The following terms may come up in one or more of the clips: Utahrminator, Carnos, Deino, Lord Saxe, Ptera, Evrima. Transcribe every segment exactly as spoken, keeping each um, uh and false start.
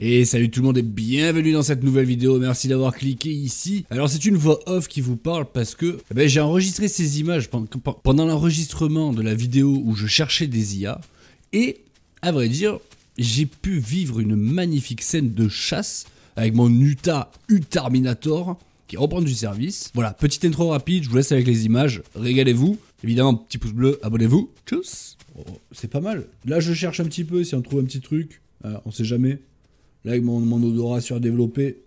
Et salut tout le monde et bienvenue dans cette nouvelle vidéo, merci d'avoir cliqué ici. Alors c'est une voix off qui vous parle parce que eh ben, j'ai enregistré ces images pendant l'enregistrement de la vidéo où je cherchais des I A. Et à vrai dire, j'ai pu vivre une magnifique scène de chasse avec mon Uta Utahrminator qui reprend du service. Voilà, petite intro rapide, je vous laisse avec les images, régalez-vous. Évidemment, petit pouce bleu, abonnez-vous, tchuss. Oh, c'est pas mal. Là je cherche un petit peu si on trouve un petit truc, euh, on sait jamais. Là, avec mon, mon odorat surdéveloppé,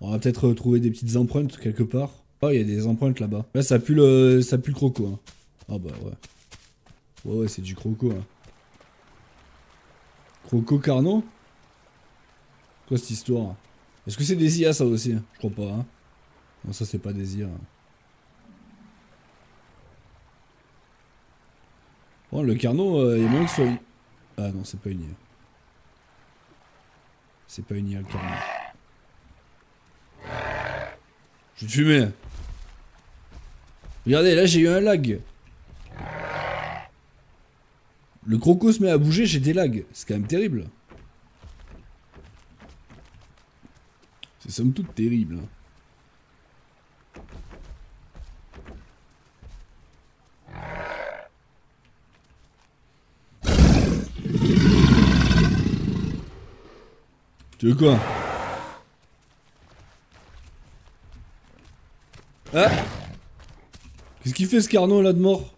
on va peut-être trouver des petites empreintes quelque part. Oh, il y a des empreintes là-bas. Là, ça pue le, ça pue le croco. Hein. Oh bah ouais. Ouais, ouais, c'est du croco. Hein. Croco Carnos? Quoi cette histoire? Est-ce que c'est des I A ça aussi? Je crois pas. Hein. Non, ça c'est pas des I A. Hein. Bon, le Carnos, euh, il est moyen que ce soit... Ah non, c'est pas une I A. C'est pas une I A le Carnos. Je vais te fumer. Regardez, là j'ai eu un lag. Le croco se met à bouger, j'ai des lags. C'est quand même terrible. C'est somme toute terrible. Tu veux quoi? Ah! Qu'est-ce qu'il fait ce Carnos là de mort?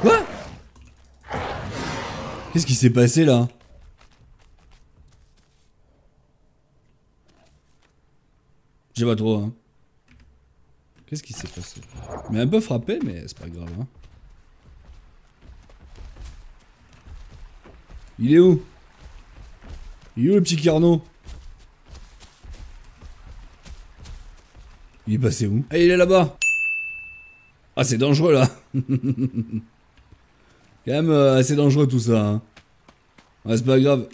Quoi? Qu'est-ce qui s'est passé là? J'ai pas trop hein. Qu'est-ce qui s'est passé? Mais un peu frappé mais c'est pas grave hein. Il est où? Il est où le petit Carnos? Il est passé où? Ah, il est là-bas! Ah, c'est dangereux là! Quand même euh, assez dangereux tout ça. Hein. Ouais, c'est pas grave.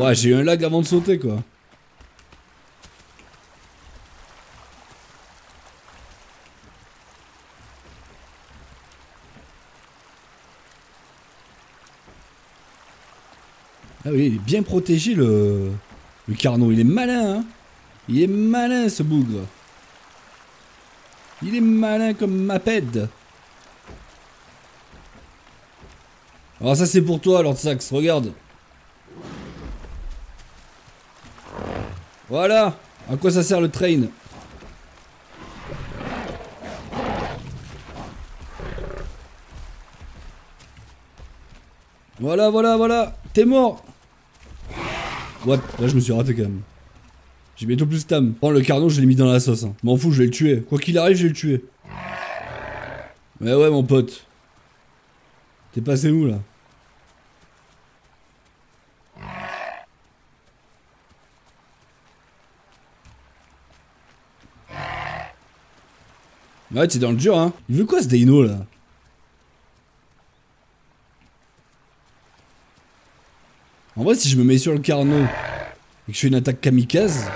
Ouais, j'ai eu un lag avant de sauter quoi. Ah oui, il est bien protégé le, le Carnos. Il est malin, hein. Il est malin ce bougre. Il est malin comme ma pède. Alors ça c'est pour toi, Lord Saxe, regarde. Voilà. À quoi ça sert le train? Voilà, voilà, voilà. T'es mort. What? Là je me suis raté quand même. J'ai bientôt plus de tam. Bon le Carnos je l'ai mis dans la sauce. Hein. Je m'en fous, je vais le tuer. Quoi qu'il arrive, je vais le tuer. Mais ouais mon pote. T'es passé où là? Ouais t'es dans le dur hein. Il veut quoi ce Deino là? En vrai si je me mets sur le Carnos et que je fais une attaque kamikaze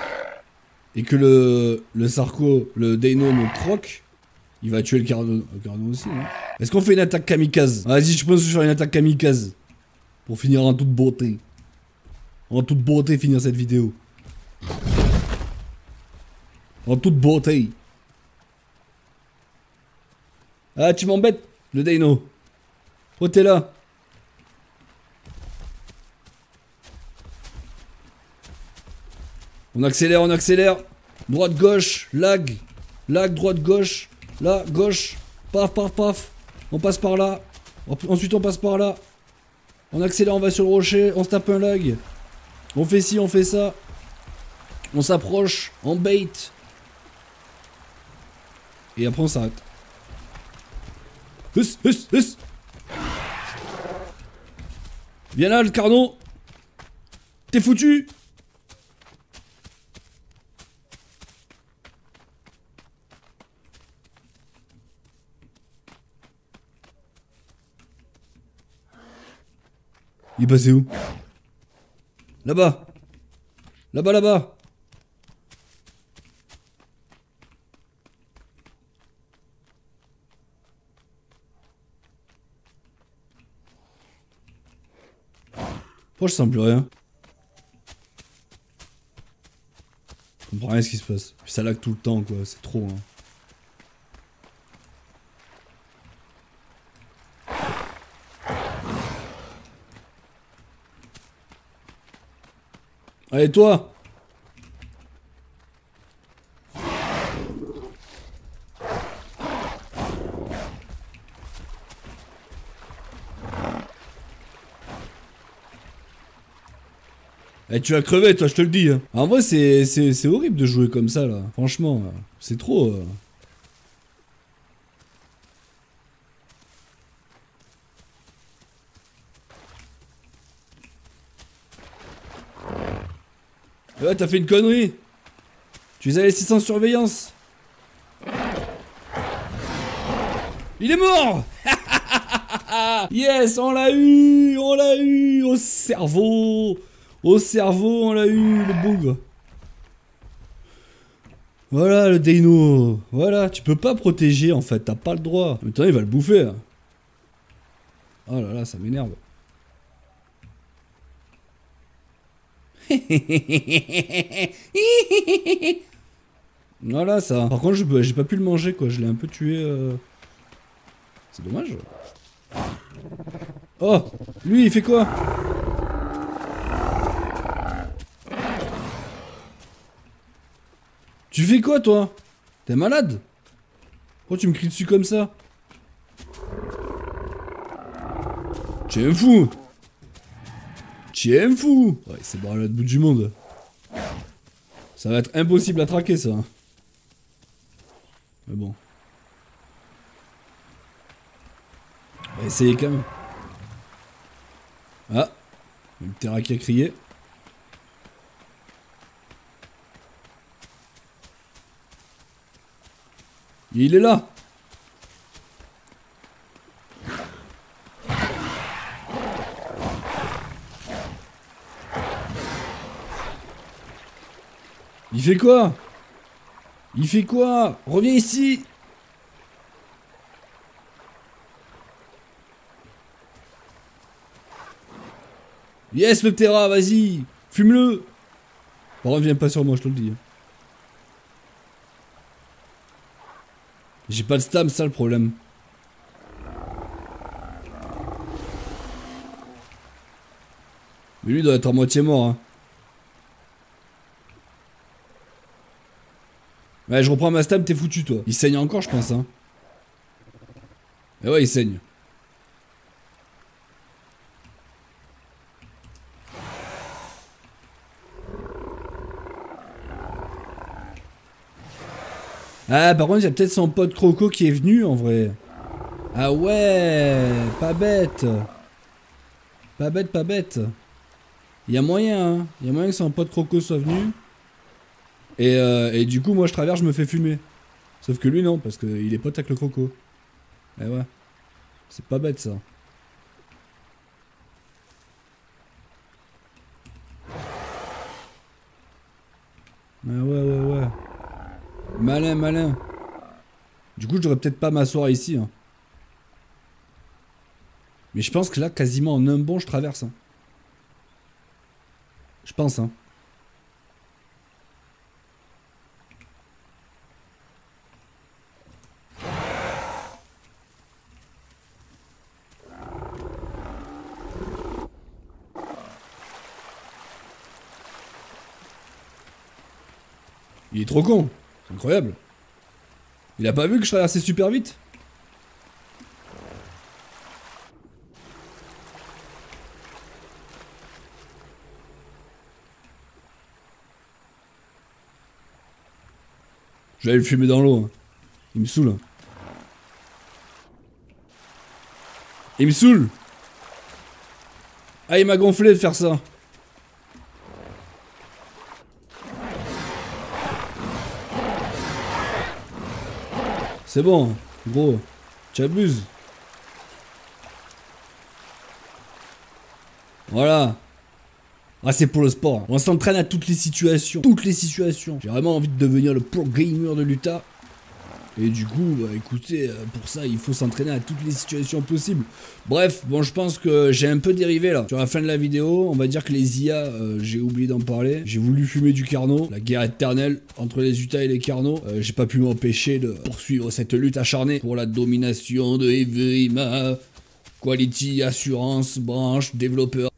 et que le, le Sarko, le Deino me croque, il va tuer le Carnos, le Carnos aussi. Hein. Est-ce qu'on fait une attaque kamikaze? Vas-y je pense que je vais faire une attaque kamikaze pour finir en toute beauté. En toute beauté finir cette vidéo. En toute beauté. Ah tu m'embêtes le Deino. Oh t'es là. On accélère, on accélère. Droite, gauche, lag. Lag, droite, gauche. Là, gauche. Paf, paf, paf. On passe par là. Ensuite, on passe par là. On accélère, on va sur le rocher. On se tape un lag. On fait ci, on fait ça. On s'approche. On bait. Et après, on s'arrête. Hus, hus, hus. Viens là, le Carnos. T'es foutu. Il est passé où? Là-bas. Là-bas, là-bas. Pourquoi je sens plus rien? Je comprends rien à ce qui se passe. Ça lag tout le temps quoi, c'est trop hein. Allez toi! Eh, tu vas crever toi, je te le dis. En vrai c'est horrible de jouer comme ça là. Franchement, c'est trop... Euh... Ouais, t'as fait une connerie. Tu les as laissés sans surveillance. Il est mort. Yes, on l'a eu. On l'a eu. Au cerveau. Au cerveau, on l'a eu, le bougre. Voilà, le Deino. Voilà, tu peux pas protéger, en fait. T'as pas le droit. Mais attends, il va le bouffer. Hein. Oh là là, ça m'énerve. Voilà ça. Par contre, j'ai pas pu le manger quoi. Je l'ai un peu tué. Euh... C'est dommage. Oh, lui, il fait quoi? Tu fais quoi toi? T'es malade? Pourquoi tu me cries dessus comme ça? Tu es un fou. Tu es un fou! Ouais, c'est bon à l'autre bout du monde. Ça va être impossible à traquer, ça. Mais bon. On va essayer quand même. Ah! Une terra qui a crié. Il est là! Il fait quoi? Il fait quoi? Reviens ici! Yes, le Ptera, vas-y! Fume-le! Bon, reviens pas sur moi, je te le dis. J'ai pas de stam, ça le problème. Mais lui doit être à moitié mort, hein. Ouais, je reprends ma stab, t'es foutu toi. Il saigne encore, je pense, hein. Et ouais, il saigne. Ah, par contre, il y a peut-être son pote Croco qui est venu, en vrai. Ah ouais, pas bête. Pas bête, pas bête. Il y a moyen, hein. Il y a moyen que son pote Croco soit venu. Et, euh, et du coup, moi je traverse, je me fais fumer. Sauf que lui, non, parce qu'il est pote avec le croco. Eh ouais. C'est pas bête ça. Ah ouais, ouais, ouais. Malin, malin. Du coup, je devrais peut-être pas m'asseoir ici. Hein. Mais je pense que là, quasiment en un bond, je traverse. Hein. Je pense, hein. Il est trop con, c'est incroyable. Il a pas vu que je traversais super vite. Je vais aller le fumer dans l'eau. Hein. Il me saoule. Il me saoule. Ah, il m'a gonflé de faire ça. C'est bon, gros, tu abuses. Voilà. Ah, c'est pour le sport. On s'entraîne à toutes les situations. Toutes les situations. J'ai vraiment envie de devenir le pro gamer de l'Utah. Et du coup, bah, écoutez, pour ça, il faut s'entraîner à toutes les situations possibles. Bref, bon, je pense que j'ai un peu dérivé là. Sur la fin de la vidéo, on va dire que les I A, euh, j'ai oublié d'en parler. J'ai voulu fumer du Carnos. La guerre éternelle entre les Utas et les Carnos. Euh, j'ai pas pu m'empêcher de poursuivre cette lutte acharnée pour la domination de Evrima. Quality, assurance, branche, développeur.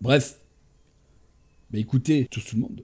Bref. Bah écoutez, tout, tout le monde.